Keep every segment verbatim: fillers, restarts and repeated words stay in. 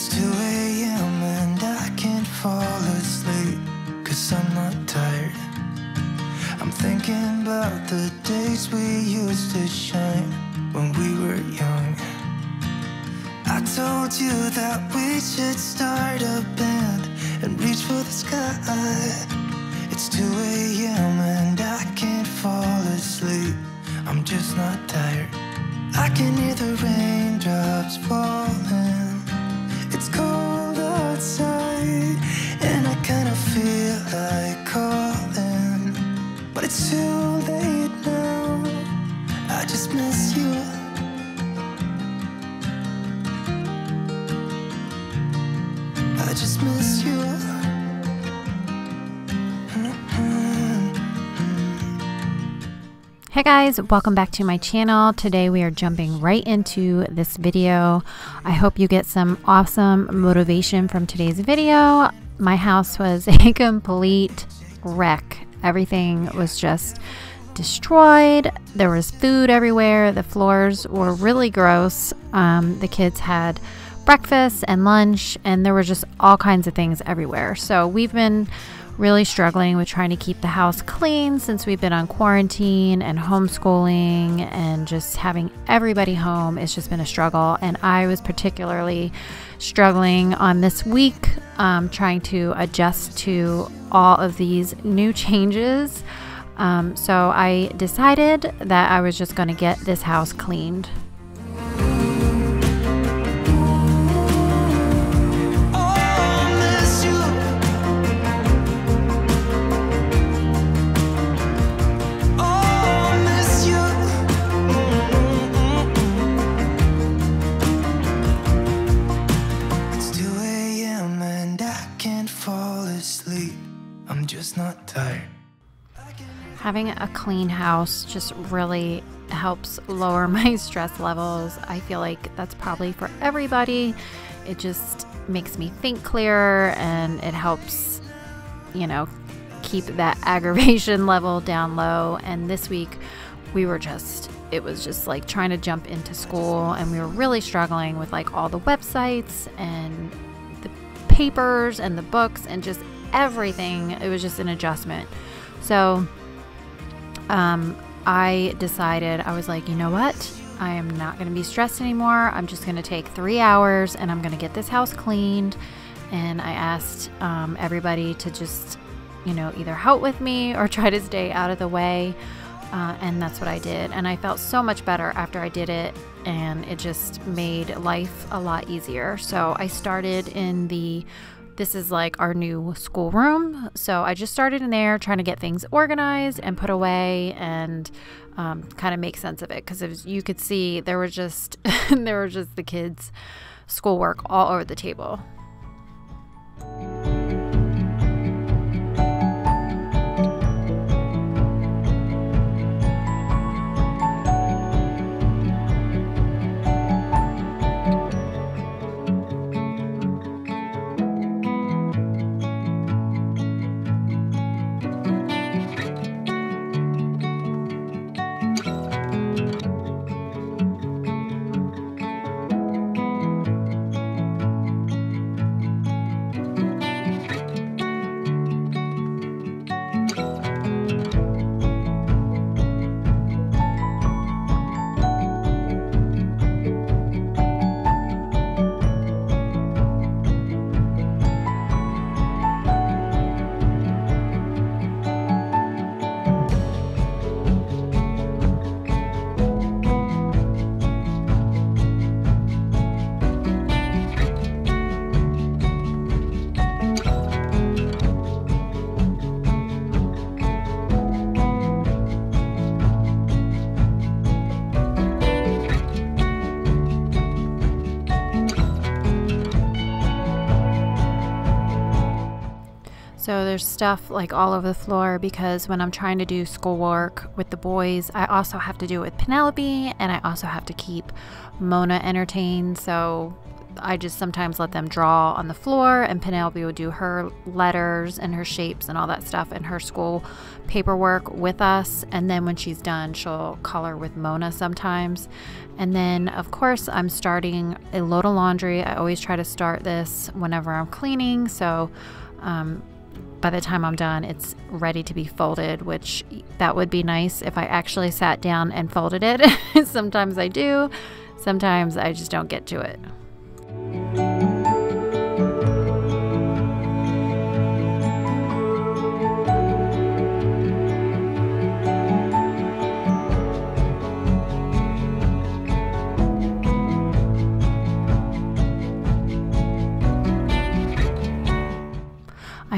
It's two A M and I can't fall asleep, 'cause I'm not tired. I'm thinking about the days we used to shine when we were young. I told you that we should start a band and reach for the sky. It's two A M and I can't fall asleep, I'm just not tired. I can hear the raindrops falling, it's cold outside, and I kinda feel like calling, but it's too late now, I just miss you. I just miss you. Hey guys, welcome back to my channel. Today we are jumping right into this video. I hope you get some awesome motivation from today's video. My house was a complete wreck. Everything was just destroyed. There was food everywhere. The floors were really gross. Um, the kids had breakfast and lunch, and there were just all kinds of things everywhere. So we've been really struggling with trying to keep the house clean since we've been on quarantine and homeschooling, and just having everybody home. It's just been a struggle, and I was particularly struggling on this week um, trying to adjust to all of these new changes. Um, so I decided that I was just going to get this house cleaned. Having a clean house just really helps lower my stress levels. I feel like that's probably for everybody. It just makes me think clearer, and it helps, you know, keep that aggravation level down low. And this week we were just, it was just like trying to jump into school, and we were really struggling with like all the websites and the papers and the books and just everything. It was just an adjustment. So Um, I decided, I was like, you know what? I am not going to be stressed anymore. I'm just going to take three hours and I'm going to get this house cleaned. And I asked um, everybody to just, you know, either help with me or try to stay out of the way. Uh, and that's what I did. And I felt so much better after I did it. And it just made life a lot easier. So I started in the This is like our new schoolroom. So I just started in there trying to get things organized and put away, and um, kind of make sense of it, because you could see there were just there were just the kids' schoolwork all over the table. So there's stuff like all over the floor, because when I'm trying to do schoolwork with the boys, I also have to do it with Penelope, and I also have to keep Mona entertained. So I just sometimes let them draw on the floor, and Penelope would do her letters and her shapes and all that stuff and her school paperwork with us. And then when she's done, she'll color with Mona sometimes. And then of course I'm starting a load of laundry. I always try to start this whenever I'm cleaning, so um, by the time I'm done, it's ready to be folded, which that would be nice if I actually sat down and folded it. Sometimes I do, sometimes I just don't get to it.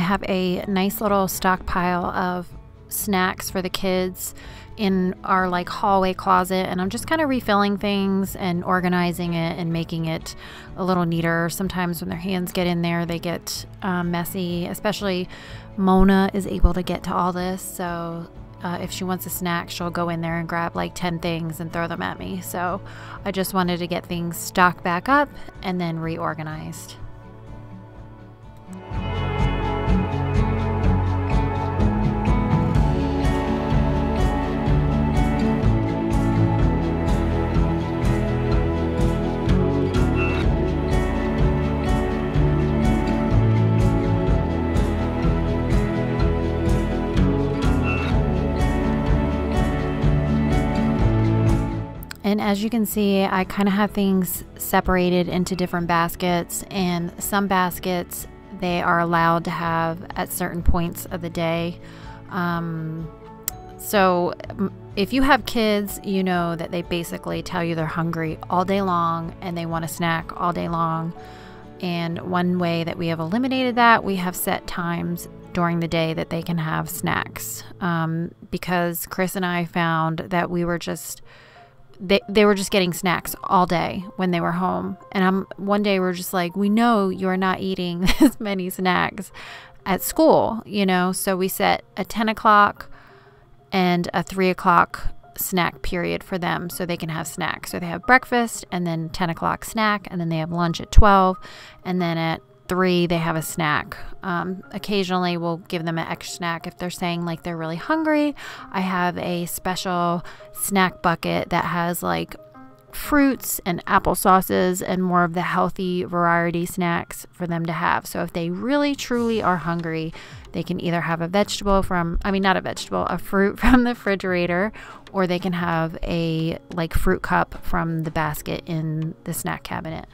Have a nice little stockpile of snacks for the kids in our like hallway closet, and I'm just kind of refilling things and organizing it and making it a little neater. Sometimes when their hands get in there, they get um, messy, especially Mona is able to get to all this, so uh, if she wants a snack, she'll go in there and grab like ten things and throw them at me. So I just wanted to get things stocked back up and then reorganized. And as you can see, I kind of have things separated into different baskets, and some baskets they are allowed to have at certain points of the day. Um, so if you have kids, you know that they basically tell you they're hungry all day long and they want a snack all day long. And one way that we have eliminated that, we have set times during the day that they can have snacks, um, because Chris and I found that we were just... They, they were just getting snacks all day when they were home. And I'm, one day we we're just like, we know you're not eating this many snacks at school, you know? So we set a ten o'clock and a three o'clock snack period for them so they can have snacks. So they have breakfast and then ten o'clock snack, and then they have lunch at twelve. And then at three, they have a snack. Um, occasionally we'll give them an extra snack if they're saying like they're really hungry. I have a special snack bucket that has like fruits and applesauces and more of the healthy variety snacks for them to have. So if they really truly are hungry, they can either have a vegetable from, I mean, not a vegetable, a fruit from the refrigerator, or they can have a like fruit cup from the basket in the snack cabinet.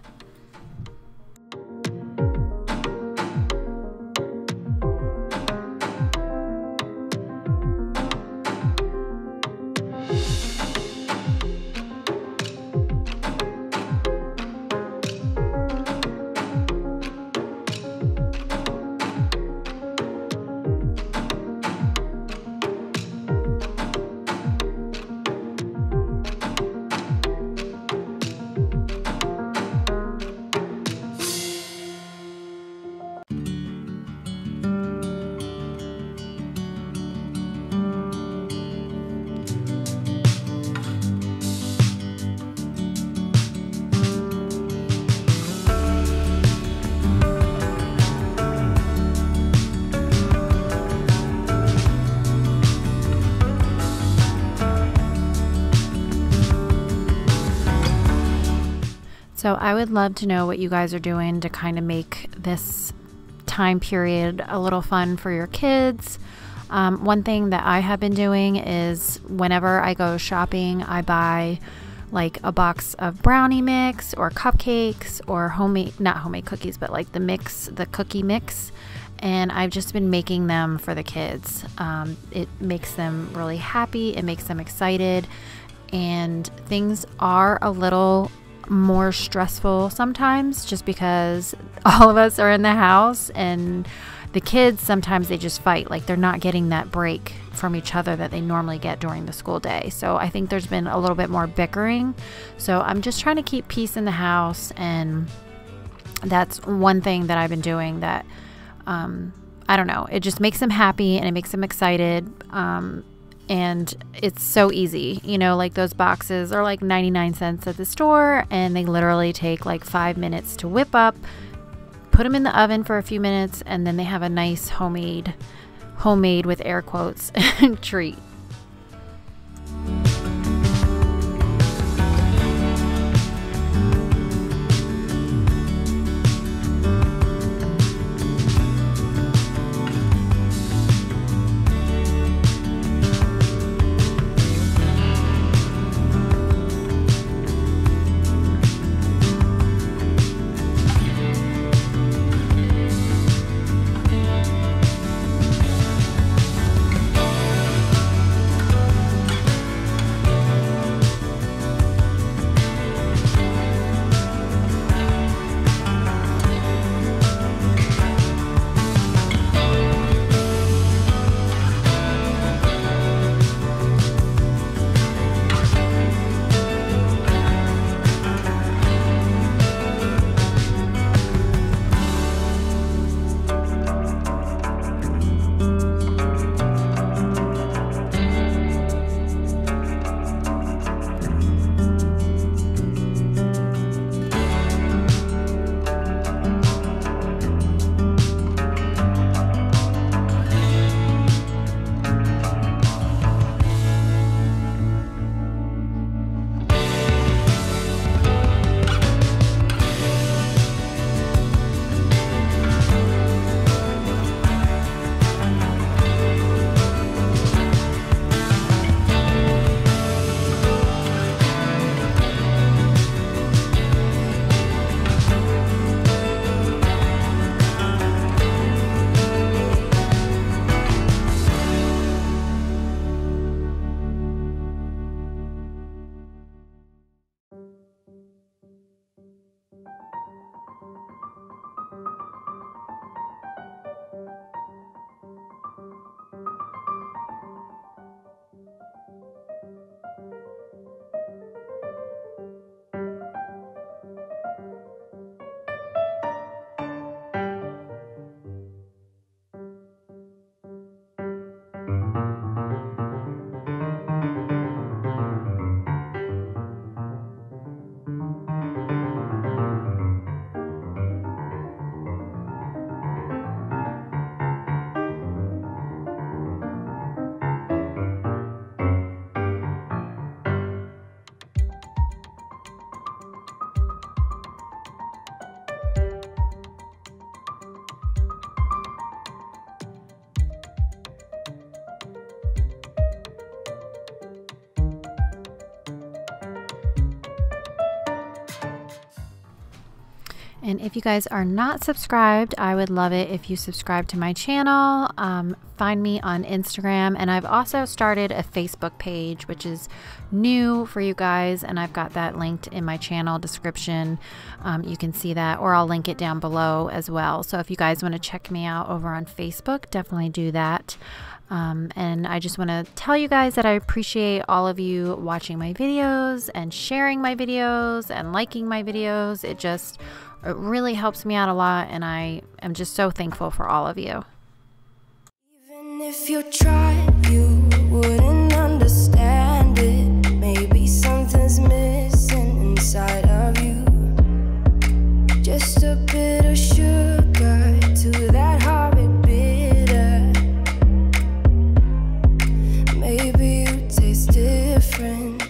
So I would love to know what you guys are doing to kind of make this time period a little fun for your kids. Um, one thing that I have been doing is whenever I go shopping, I buy like a box of brownie mix or cupcakes or homemade, not homemade cookies, but like the mix, the cookie mix. And I've just been making them for the kids. Um, it makes them really happy. It makes them excited. And things are a little more stressful sometimes just because all of us are in the house, and the kids sometimes they just fight, like they're not getting that break from each other that they normally get during the school day. So I think there's been a little bit more bickering, so I'm just trying to keep peace in the house, and that's one thing that I've been doing that um I don't know, it just makes them happy and it makes them excited. um And it's so easy, you know, like those boxes are like ninety-nine cents at the store, and they literally take like five minutes to whip up, put them in the oven for a few minutes, and then they have a nice homemade, homemade with air quotes, treat. And if you guys are not subscribed, I would love it if you subscribe to my channel. Um, find me on Instagram, and I've also started a Facebook page, which is new for you guys, and I've got that linked in my channel description. Um, you can see that, or I'll link it down below as well. So if you guys want to check me out over on Facebook, definitely do that. Um, and I just want to tell you guys that I appreciate all of you watching my videos and sharing my videos and liking my videos. It just it really helps me out a lot, and I am just so thankful for all of you. Even if you tried, you wouldn't understand it. Maybe something's missing inside of you. Just a bit of sugar to that horrid bitter. Maybe you taste different.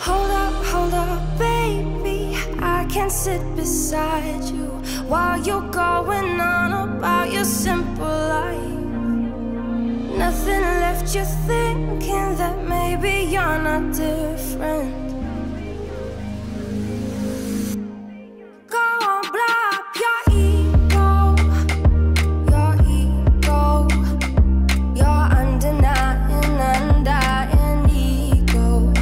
Hold up, hold up, baby, I can't sit beside you while you're going on about your simple life. Nothing left you thinking that maybe you're not different. Go on, blow up your ego, your ego, your undenying, undying ego.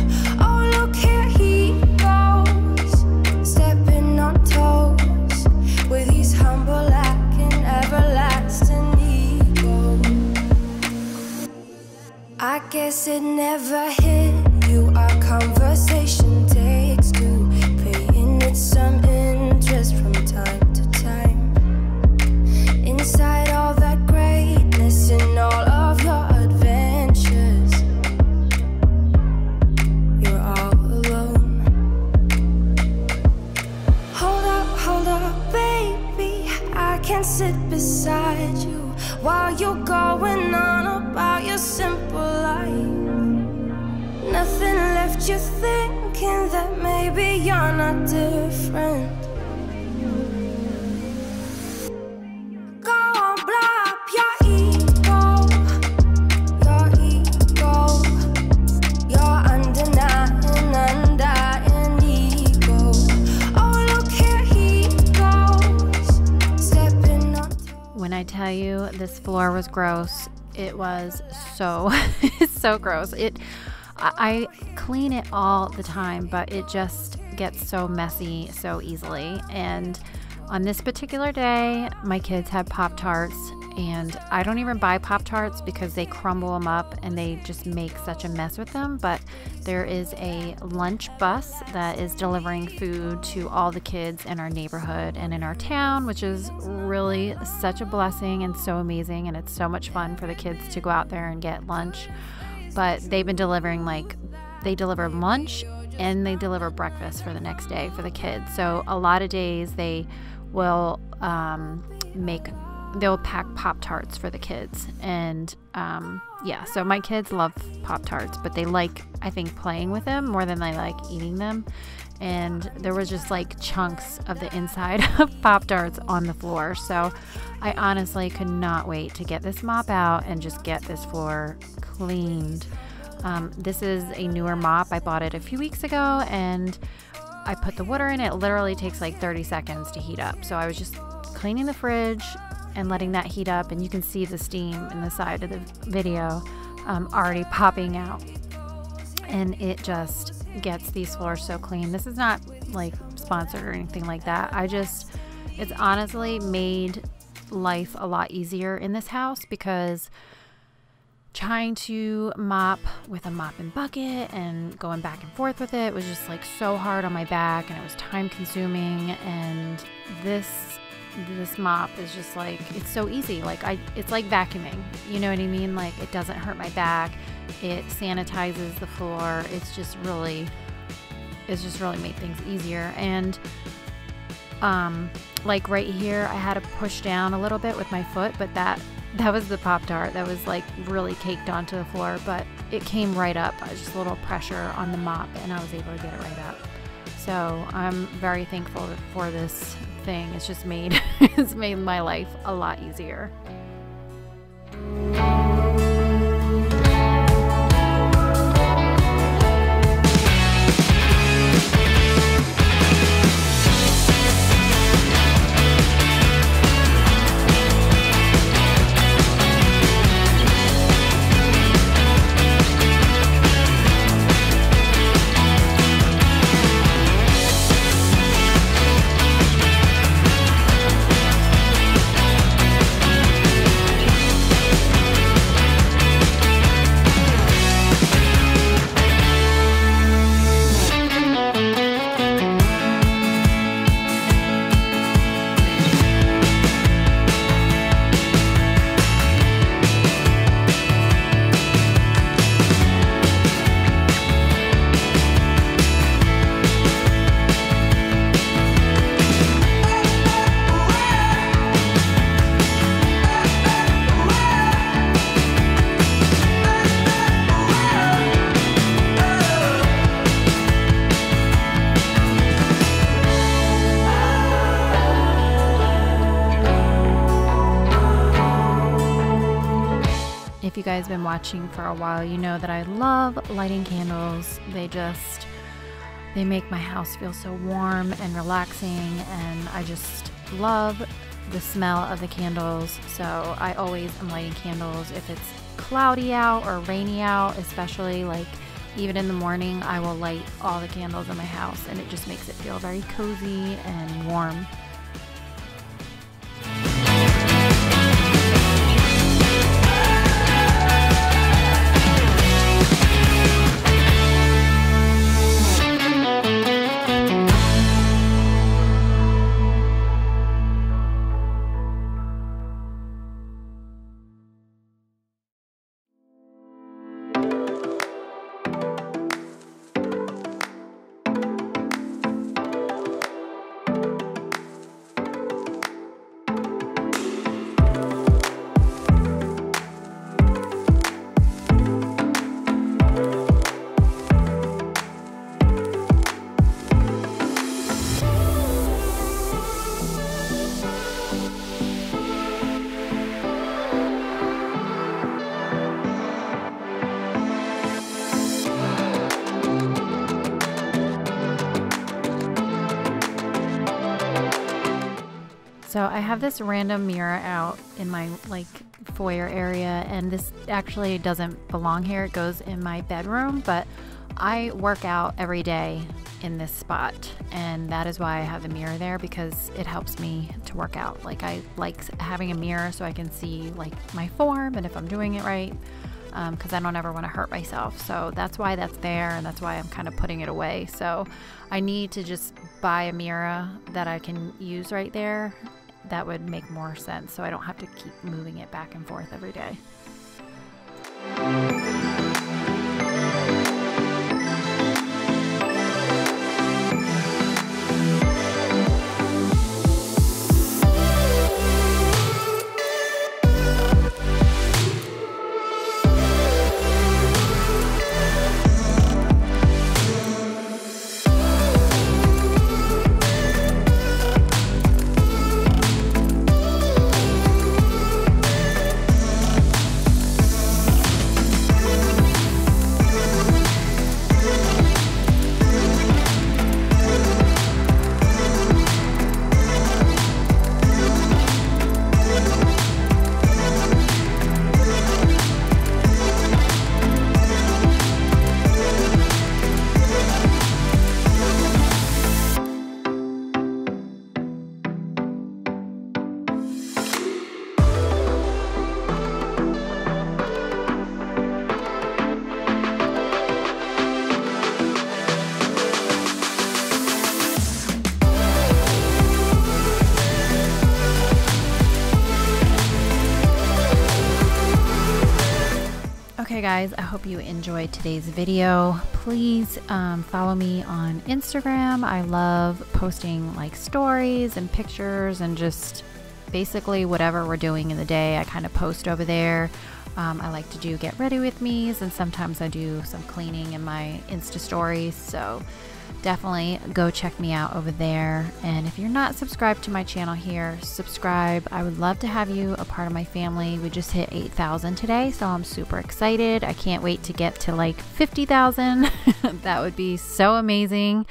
Oh, look here he goes, stepping on toes with his humble lacking, everlasting ego. I guess it never hit you. Our conversation takes two, paying it some interest from time to time. Inside all that greatness and all of your adventures, inside you while you're going on about your simple life. Nothing left you thinking that maybe you're not different. I tell you, this floor was gross. It was so so gross. It I clean it all the time, but it just gets so messy so easily. And on this particular day, my kids had Pop-Tarts, and I don't even buy Pop-Tarts because they crumble them up and they just make such a mess with them. But there is a lunch bus that is delivering food to all the kids in our neighborhood and in our town, which is really such a blessing and so amazing. And it's so much fun for the kids to go out there and get lunch. But they've been delivering, like, they deliver lunch and they deliver breakfast for the next day for the kids. So a lot of days they will um, make they'll pack Pop-Tarts for the kids. And um, yeah, so my kids love Pop-Tarts, but they like, I think, playing with them more than they like eating them. And there was just like chunks of the inside of Pop-Tarts on the floor. So I honestly could not wait to get this mop out and just get this floor cleaned. Um, this is a newer mop. I bought it a few weeks ago and I put the water in. It literally takes like thirty seconds to heat up. So I was just cleaning the fridge and letting that heat up, and you can see the steam in the side of the video um, already popping out, and it just gets these floors so clean. This is not like sponsored or anything like that. I just, it's honestly made life a lot easier in this house, because trying to mop with a mop and bucket and going back and forth with it was just like so hard on my back, and it was time consuming. And this this mop is just like, it's so easy. Like I it's like vacuuming, you know what I mean? Like it doesn't hurt my back, it sanitizes the floor. It's just really it's just really made things easier. And um like right here I had to push down a little bit with my foot, but that that was the Pop-Tart that was like really caked onto the floor, but it came right up. I was just a little pressure on the mop and I was able to get it right up. So I'm very thankful for this thing. It's just made it's made my life a lot easier. You guys been watching for a while, you know that I love lighting candles. They just they make my house feel so warm and relaxing, and I just love the smell of the candles. So I always am lighting candles if it's cloudy out or rainy out, especially. Like even in the morning I will light all the candles in my house, and it just makes it feel very cozy and warm. I have this random mirror out in my like foyer area, and this actually doesn't belong here. It goes in my bedroom, but I work out every day in this spot, and that is why I have the mirror there, because it helps me to work out. Like, I like having a mirror so I can see like my form and if I'm doing it right, because um, I don't ever want to hurt myself. So that's why that's there, and that's why I'm kind of putting it away. So I need to just buy a mirror that I can use right there. That would make more sense, so I don't have to keep moving it back and forth every day. Okay guys, I hope you enjoyed today's video. Please um, follow me on Instagram. I love posting like stories and pictures and just basically whatever we're doing in the day I kind of post over there. um, I like to do get ready with me's, and sometimes I do some cleaning in my Insta stories, so definitely go check me out over there. And if you're not subscribed to my channel here, subscribe. I would love to have you a part of my family. We just hit eight thousand today, so I'm super excited. I can't wait to get to like fifty thousand. That would be so amazing.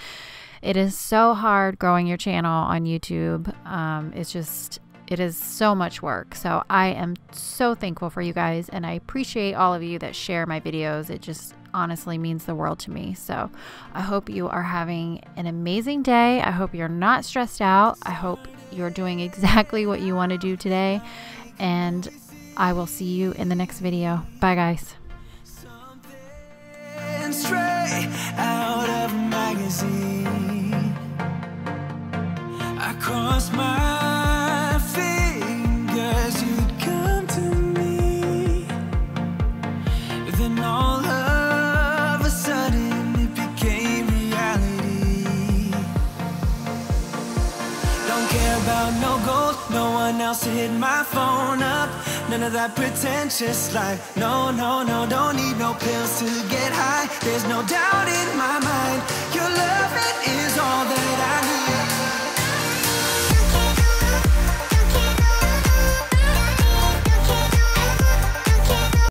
It is so hard growing your channel on YouTube. Um, it's just, it is so much work. So I am so thankful for you guys, and I appreciate all of you that share my videos. It just honestly means the world to me. So I hope you are having an amazing day. I hope you're not stressed out. I hope you're doing exactly what you want to do today. And I will see you in the next video. Bye guys. Something straight out of a magazine. I crossed my fingers, you'd come to me. Then all of no gold, no one else to hit my phone up. None of that pretentious life. No, no, no, don't need no pills to get high. There's no doubt in my mind, your love is all that I need.